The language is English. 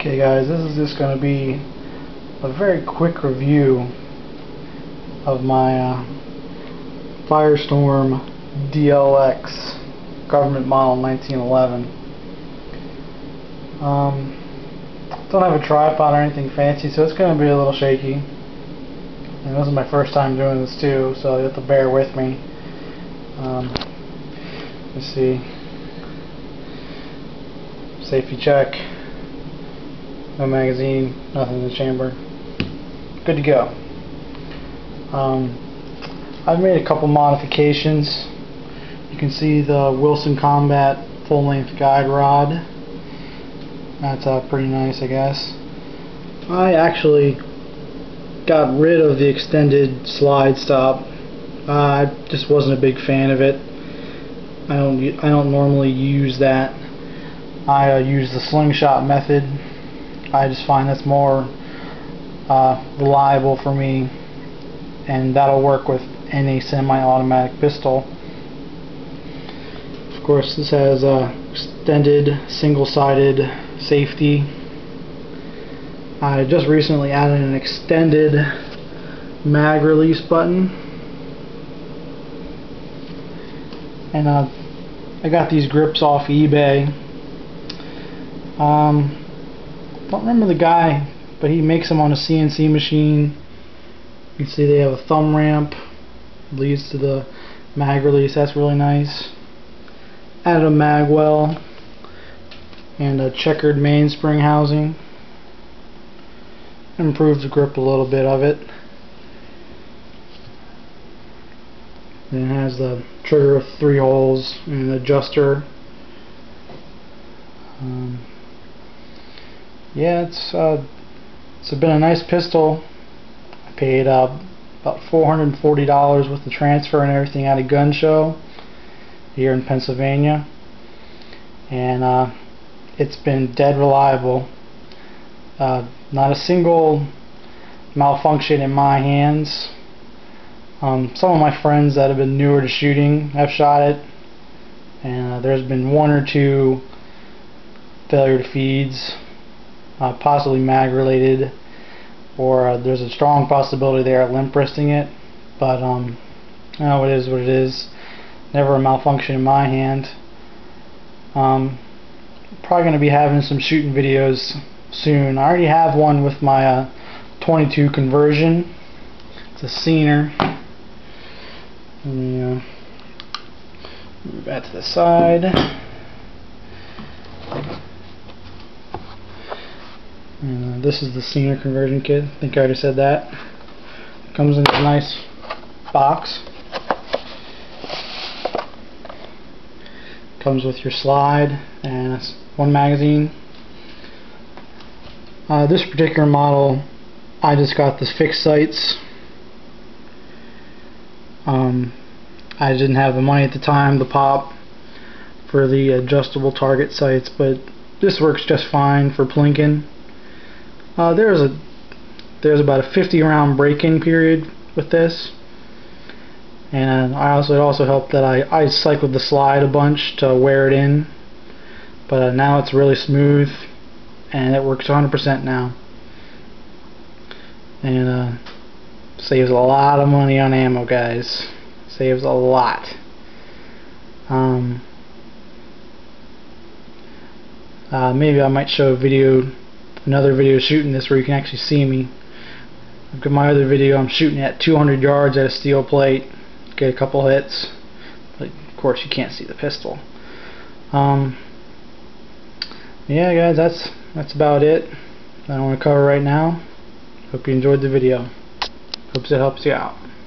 Okay guys, this is just going to be a very quick review of my Firestorm DLX government model 1911. Don't have a tripod or anything fancy, so it's going to be a little shaky. And this is my first time doing this too, so you have to bear with me. Let's see. Safety check. No magazine, nothing in the chamber. Good to go. I've made a couple modifications. You can see the Wilson Combat full-length guide rod. That's pretty nice, I guess. I actually got rid of the extended slide stop. I just wasn't a big fan of it. I don't normally use that. I use the slingshot method. I just find that's more reliable for me, and that'll work with any semi-automatic pistol. Of course, this has extended single-sided safety. I just recently added an extended mag release button, and I got these grips off eBay. I don't remember the guy, but he makes them on a CNC machine. You can see they have a thumb ramp, leads to the mag release. That's really nice. Added a mag well and a checkered mainspring housing. Improved the grip a little bit of it. Then it has the trigger with 3 holes and an adjuster. Yeah, it's been a nice pistol. I paid about $440 with the transfer and everything at a gun show here in Pennsylvania, and it's been dead reliable. Not a single malfunction in my hands. Some of my friends that have been newer to shooting have shot it, and there's been 1 or 2 failure to feeds. Possibly mag related, or there's a strong possibility they are limp wristing it, but you know, it is what it is. Never a malfunction in my hand. Probably going to be having some shooting videos soon. I already have one with my 22 conversion. It's a Ciener. And, move that to the side. And this is the Ciener conversion kit. I think I already said that. It comes in a nice box. Comes with your slide and 1 magazine. This particular model, I just got the fixed sights. I didn't have the money at the time to pop for the adjustable target sights, but this works just fine for plinking. There's about a 50-round break-in period with this, and it also helped that I cycled the slide a bunch to wear it in, but now it's really smooth and it works 100% now, and saves a lot of money on ammo, guys. Saves a lot. Maybe I might show a video. Another video shooting this where you can actually see me. I've got my other video, I'm shooting at 200 yards at a steel plate, get a couple hits, but of course you can't see the pistol. Yeah guys, that's about it. I don't want to cover right now. Hope you enjoyed the video. Hope it helps you out.